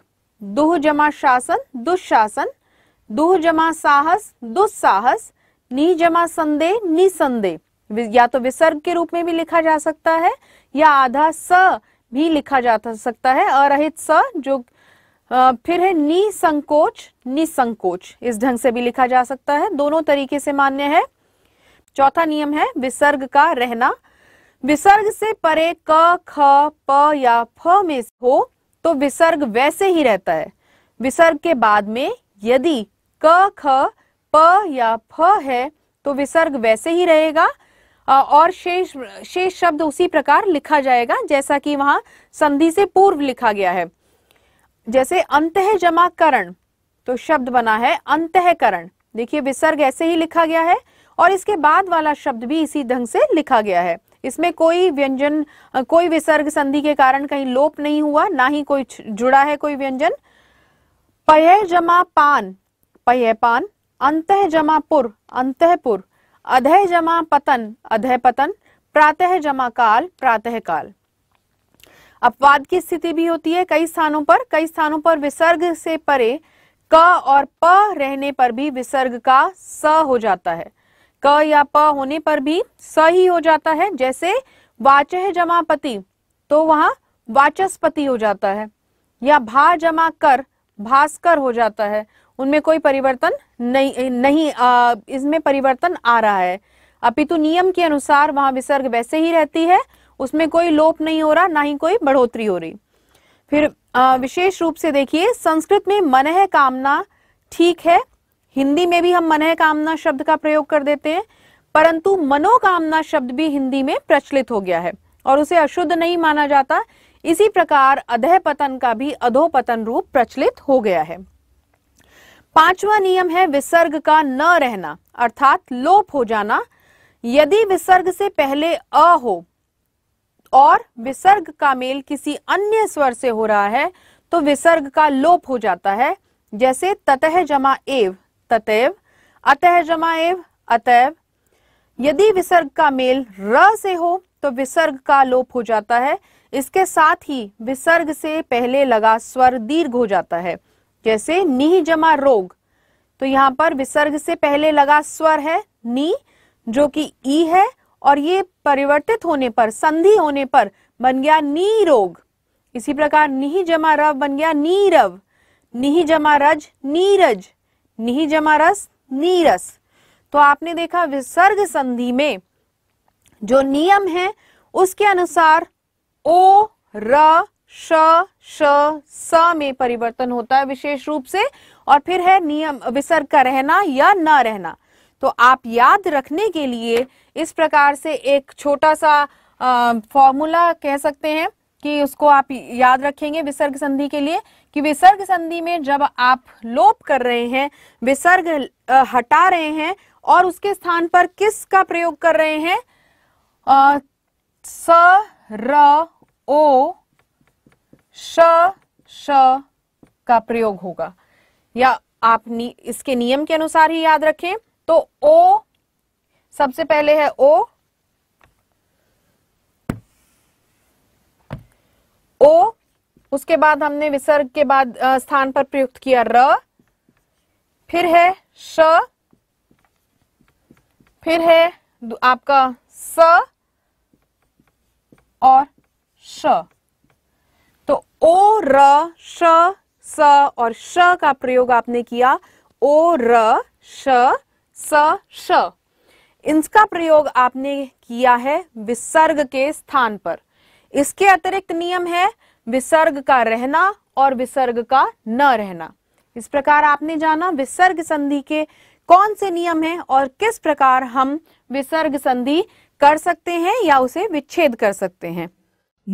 दुह जमा शासन दुशासन, दुह जमा साहस दुस्साहस, नि जमा संदेह निसंदेह। या तो विसर्ग के रूप में भी लिखा जा सकता है या आधा स भी लिखा जा सकता है, अरहित स जो फिर है निसंकोच, निसंकोच इस ढंग से भी लिखा जा सकता है, दोनों तरीके से मान्य है। चौथा नियम है विसर्ग का रहना। विसर्ग से परे क, ख, प या फ में हो तो विसर्ग वैसे ही रहता है। विसर्ग के बाद में यदि क, ख, प या फ है तो विसर्ग वैसे ही रहेगा और शेष शेष शब्द उसी प्रकार लिखा जाएगा जैसा कि वहां संधि से पूर्व लिखा गया है। जैसे अंतः जमा करण, तो शब्द बना है अंतःकरण। देखिए विसर्ग ऐसे ही लिखा गया है और इसके बाद वाला शब्द भी इसी ढंग से लिखा गया है। इसमें कोई व्यंजन, कोई विसर्ग संधि के कारण कहीं लोप नहीं हुआ, ना ही कोई जुड़ा है कोई व्यंजन। पय जमा पान, पय पान। अंतः जमा पुर, अंतःपुर। अधय जमा पतन, अधय पतन। प्रातः जमा काल, प्रातः काल। अपवाद की स्थिति भी होती है कई स्थानों पर। कई स्थानों पर विसर्ग से परे क और प रहने पर भी विसर्ग का स हो जाता है। क या प होने पर भी स ही हो जाता है। जैसे वाचः जमा पति, तो वहां वाचस्पति हो जाता है। या भा जमा कर, भास्कर हो जाता है। उनमें कोई परिवर्तन नहीं नहीं इसमें परिवर्तन आ रहा है, अपितु नियम के अनुसार वहां विसर्ग वैसे ही रहती है। उसमें कोई लोप नहीं हो रहा, ना ही कोई बढ़ोतरी हो रही। फिर विशेष रूप से देखिए संस्कृत में मनः कामना ठीक है, हिंदी में भी हम मनः कामना शब्द का प्रयोग कर देते हैं, परंतु मनोकामना शब्द भी हिंदी में प्रचलित हो गया है और उसे अशुद्ध नहीं माना जाता। इसी प्रकार अधः पतन का भी अधोपतन रूप प्रचलित हो गया है। पांचवा नियम है विसर्ग का न रहना अर्थात लोप हो जाना। यदि विसर्ग से पहले अ हो और विसर्ग का मेल किसी अन्य स्वर से हो रहा है तो विसर्ग का लोप हो जाता है। जैसे ततः जमा एव, ततएव। अतः जमा एव, अतएव। यदि विसर्ग का मेल र से हो तो विसर्ग का लोप हो जाता है। इसके साथ ही विसर्ग से पहले लगा स्वर दीर्घ हो जाता है। जैसे नी जमा रोग, तो यहाँ पर विसर्ग से पहले लगा स्वर है नी जो कि ई है और ये परिवर्तित होने पर, संधि होने पर बन गया नीरोग। इसी प्रकार निहि जमा रव बन गया नीरव। निहि जमा रज, नीरज। निहि जमा रस, नीरस। तो आपने देखा विसर्ग संधि में जो नियम है उसके अनुसार ओ, र, श, श, स में परिवर्तन होता है विशेष रूप से। और फिर है नियम विसर्ग का रहना या न रहना। तो आप याद रखने के लिए इस प्रकार से एक छोटा सा फॉर्मूला कह सकते हैं कि उसको आप याद रखेंगे विसर्ग संधि के लिए, कि विसर्ग संधि में जब आप लोप कर रहे हैं, विसर्ग हटा रहे हैं और उसके स्थान पर किस का प्रयोग कर रहे हैं, आ, स, र, ओ, श, श का प्रयोग होगा। या आप नि, इसके नियम के अनुसार ही याद रखें। तो ओ सबसे पहले है ओ, ओ उसके बाद हमने विसर्ग के बाद स्थान पर प्रयुक्त किया र, फिर है श, फिर है आपका स और श। तो ओ, र, श, स और श का प्रयोग आपने किया। ओ, र, श, स, श इनका प्रयोग आपने किया है विसर्ग के स्थान पर। इसके अतिरिक्त नियम है विसर्ग का रहना और विसर्ग का न रहना। इस प्रकार आपने जाना विसर्ग संधि के कौन से नियम हैं और किस प्रकार हम विसर्ग संधि कर सकते हैं या उसे विच्छेद कर सकते हैं।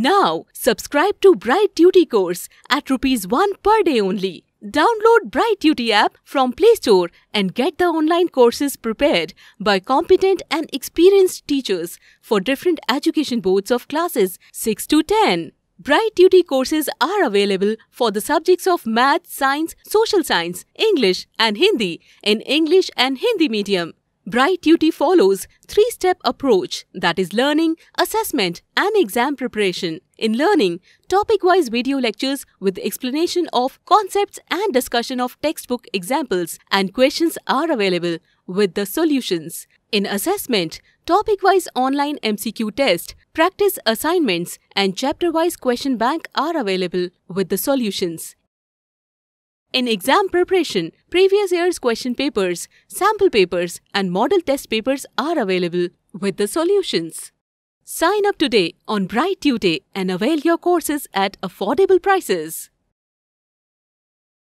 Now subscribe to Bright Tutee course at rupees one per day only. Download Bright Tutee app from Play Store and get the online courses prepared by competent and experienced teachers for different education boards of classes six to ten. Bright Tutee courses are available for the subjects of Math, Science, Social Science, English and Hindi in English and Hindi medium. Bright Tutee follows three-step approach, that is learning, assessment and exam preparation. In learning, topic-wise video lectures with explanation of concepts and discussion of textbook examples and questions are available with the solutions. In assessment, topic-wise online M C Q test, practice assignments and chapter-wise question bank are available with the solutions. In exam preparation, previous year's question papers, sample papers and model test papers are available with the solutions. Sign up today on Bright Tutee and avail your courses at affordable prices.